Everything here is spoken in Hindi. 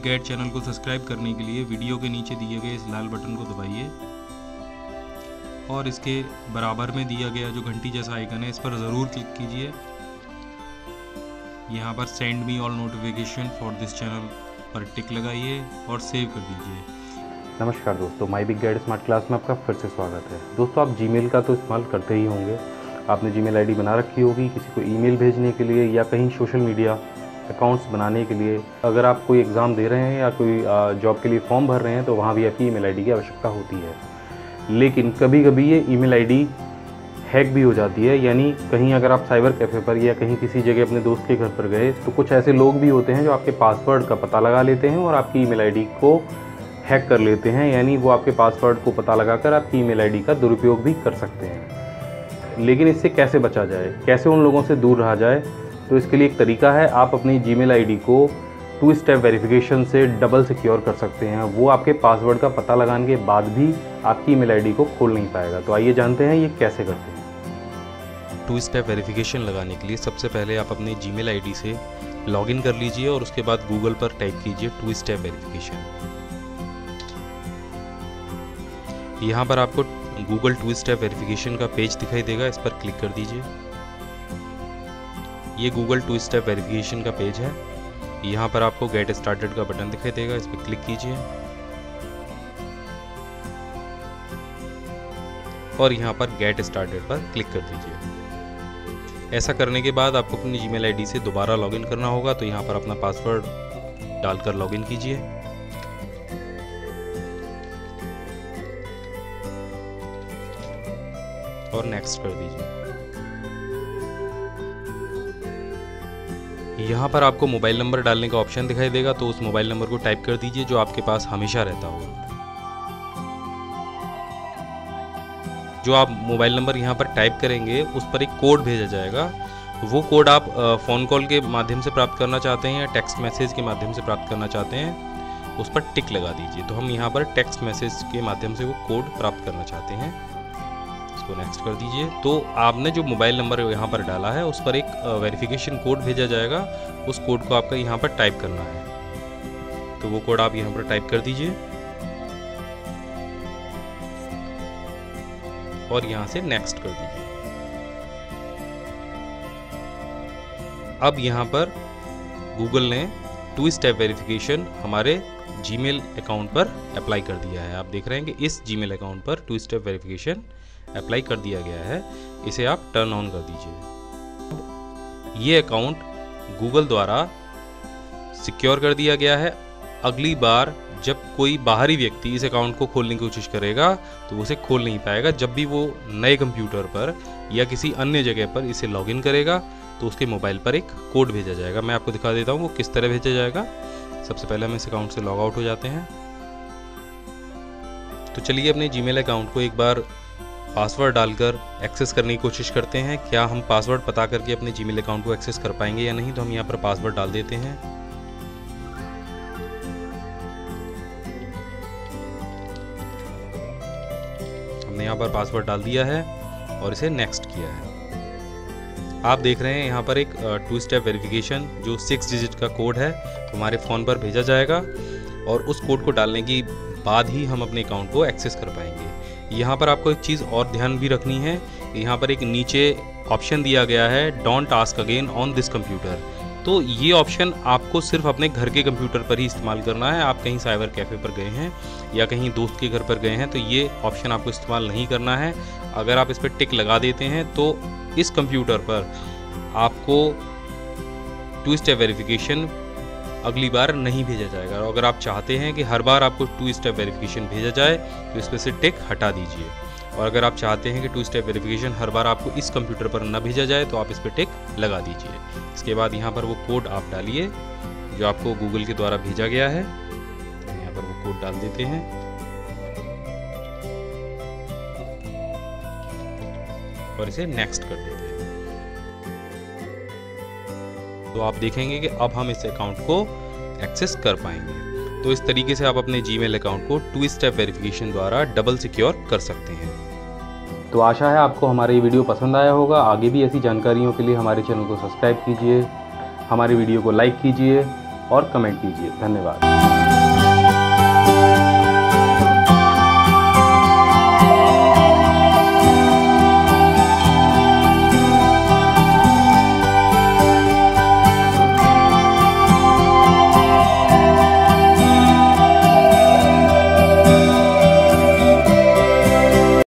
बिग गाइड चैनल को सब्सक्राइब करने के लिए वीडियो के नीचे दिए गए इस लाल बटन को दबाइए और इसके बराबर में दिया गया जो घंटी जैसा आइकन है इस पर ज़रूर क्लिक कीजिए। यहाँ पर send me all notification for this channel पर टिक लगाइए और सेव कर दीजिए। नमस्कार दोस्तों, माई बिग गाइड स्मार्ट क्लास में आपका फिर से स्वागत है। दोस्तों, आप जीमेल का तो इस्तेमाल करते ही होंगे, आपने जीमेल आईडी बना रखी होगी किसी को ईमेल भेजने के लिए या कहीं सोशल मीडिया अकाउंट्स बनाने के लिए। अगर आप कोई एग्ज़ाम दे रहे हैं या कोई जॉब के लिए फॉर्म भर रहे हैं तो वहाँ भी आपकी ईमेल आईडी की आवश्यकता होती है। लेकिन कभी कभी ये ईमेल आईडी हैक भी हो जाती है, यानी कहीं अगर आप साइबर कैफ़े पर या कहीं किसी जगह अपने दोस्त के घर पर गए तो कुछ ऐसे लोग भी होते हैं जो आपके पासवर्ड का पता लगा लेते हैं और आपकी ईमेल आईडी को हैक कर लेते हैं, यानी वो आपके पासवर्ड को पता लगाकर आपकी ईमेल आईडी का दुरुपयोग भी कर सकते हैं। लेकिन इससे कैसे बचा जाए, कैसे उन लोगों से दूर रहा जाए, तो इसके लिए एक तरीका है। आप अपनी जीमेल आईडी को 2-स्टेप वेरिफिकेशन से डबल सिक्योर कर सकते हैं। वो आपके पासवर्ड का पता लगाने के बाद भी आपकी ईमेल आईडी को खोल नहीं पाएगा। तो आइए जानते हैं ये कैसे करते हैं। 2-स्टेप वेरिफिकेशन लगाने के लिए सबसे पहले आप अपनी जीमेल आईडी से लॉगिन कर लीजिए और उसके बाद गूगल पर टाइप कीजिए 2-स्टेप वेरिफिकेशन। यहाँ पर आपको Google 2-स्टेप वेरिफिकेशन का पेज दिखाई देगा, इस पर क्लिक कर दीजिए। ये Google 2-स्टेप वेरिफिकेशन का पेज है। यहाँ पर आपको गेट स्टार्टेड का बटन दिखाई देगा, इस पर क्लिक कीजिए और यहाँ पर गेट स्टार्टेड पर क्लिक कर दीजिए। ऐसा करने के बाद आपको अपनी जीमेल आईडी से दोबारा लॉगिन करना होगा, तो यहाँ पर अपना पासवर्ड डालकर लॉगिन कीजिए। और नेक्स्ट कर दीजिए। यहाँ पर आपको मोबाइल नंबर डालने का ऑप्शन दिखाई देगा, तो उस मोबाइल नंबर को टाइप कर दीजिए जो आपके पास हमेशा रहता होगा। जो आप मोबाइल नंबर यहाँ पर टाइप करेंगे उस पर एक कोड भेजा जाएगा। वो कोड आप फ़ोन कॉल के माध्यम से प्राप्त करना चाहते हैं या टेक्स्ट मैसेज के माध्यम से प्राप्त करना चाहते हैं, उस पर टिक लगा दीजिए। तो हम यहाँ पर टेक्स्ट मैसेज के माध्यम से वो कोड प्राप्त करना चाहते हैं, इसको नेक्स्ट कर दीजिए। तो आपने जो मोबाइल नंबर यहाँ पर डाला है उस पर एक वेरिफिकेशन कोड भेजा जाएगा, उस कोड को आपका यहाँ पर टाइप करना है। तो वो कोड आप यहाँ पर टाइप कर दीजिए और यहाँ से नेक्स्ट कर दीजिए। अब यहाँ पर गूगल ने 2-स्टेप वेरिफिकेशन हमारे जीमेल अकाउंट पर अप्लाई कर दिया है। आप देख रहे हैं कि इस जीमेल अकाउंट पर 2-स्टेप वेरिफिकेशन अप्लाई कर दिया गया है। इसे आप टर्न ऑन कर दीजिए। ये अकाउंट गूगल द्वारा सिक्योर कर दिया गया है। अगली बार जब कोई बाहरी व्यक्ति इस अकाउंट को खोलने की कोशिश करेगा तो उसे खोल नहीं पाएगा। जब भी वो नए कंप्यूटर पर या किसी अन्य जगह पर इसे लॉगिन करेगा तो उसके मोबाइल पर एक कोड भेजा जाएगा। मैं आपको दिखा देता हूँ वो किस तरह भेजा जाएगा। सबसे पहले हम इस अकाउंट से लॉग आउट हो जाते हैं। तो चलिए अपने जीमेल अकाउंट को एक बार पासवर्ड डालकर एक्सेस करने की कोशिश करते हैं। क्या हम पासवर्ड पता करके अपने जीमेल अकाउंट को एक्सेस कर पाएंगे या नहीं, तो हम यहाँ पर पासवर्ड डाल देते हैं। हमने यहाँ पर पासवर्ड डाल दिया है और इसे नेक्स्ट किया है। आप देख रहे हैं यहाँ पर एक 2-स्टेप वेरिफिकेशन जो 6 डिजिट का कोड है हमारे फ़ोन पर भेजा जाएगा और उस कोड को डालने के बाद ही हम अपने अकाउंट को एक्सेस कर पाएंगे। यहाँ पर आपको एक चीज़ और ध्यान भी रखनी है। यहाँ पर एक नीचे ऑप्शन दिया गया है don't ask again on this computer. तो ये ऑप्शन आपको सिर्फ अपने घर के कंप्यूटर पर ही इस्तेमाल करना है। आप कहीं साइबर कैफ़े पर गए हैं या कहीं दोस्त के घर पर गए हैं तो ये ऑप्शन आपको इस्तेमाल नहीं करना है। अगर आप इस पर टिक लगा देते हैं तो इस कंप्यूटर पर आपको 2-स्टेप वेरिफिकेशन अगली बार नहीं भेजा जाएगा। और अगर आप चाहते हैं कि हर बार आपको 2-स्टेप वेरिफिकेशन भेजा जाए तो इस पर से टिक हटा दीजिए। और अगर आप चाहते हैं कि 2-स्टेप वेरिफिकेशन हर बार आपको इस कंप्यूटर पर न भेजा जाए तो आप इस पर टिक लगा दीजिए। इसके बाद यहाँ पर वो कोड आप डालिए जो आपको गूगल के द्वारा भेजा गया है। तो यहाँ पर वो कोड डाल देते हैं और इसे नेक्स्ट कर देते हैं। तो आप देखेंगे कि अब हम इस अकाउंट को एक्सेस कर पाएंगे। तो इस तरीके से आप अपने जीमेल अकाउंट को 2-स्टेप वेरिफिकेशन द्वारा डबल सिक्योर कर सकते हैं। तो आशा है आपको हमारा ये वीडियो पसंद आया होगा। आगे भी ऐसी जानकारियों के लिए हमारे चैनल को सब्सक्राइब कीजिए, हमारे वीडियो को लाइक कीजिए और कमेंट कीजिए। धन्यवाद।